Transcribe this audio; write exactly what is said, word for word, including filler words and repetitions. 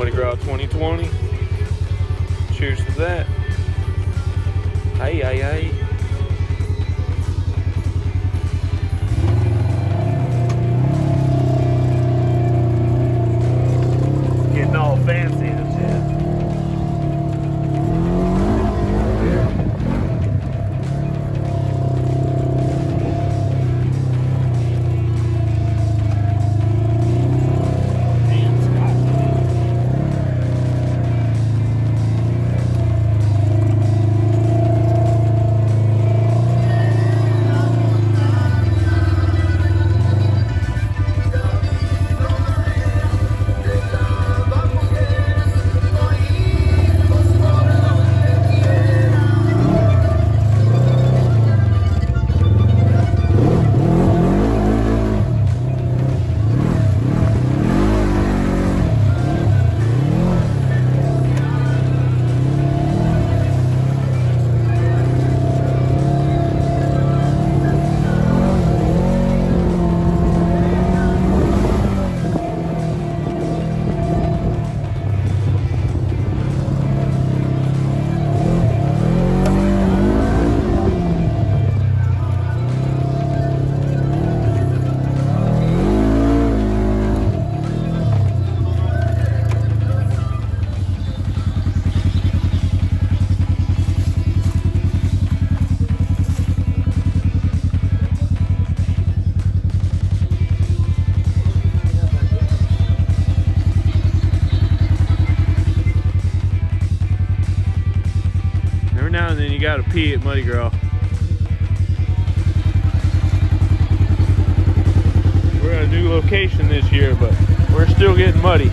Mardi Gras twenty twenty. Cheers to that. Hey, hey, hey. Getting all fancy and you gotta pee at Mardi Gras. We're at a new location this year, but we're still getting muddy.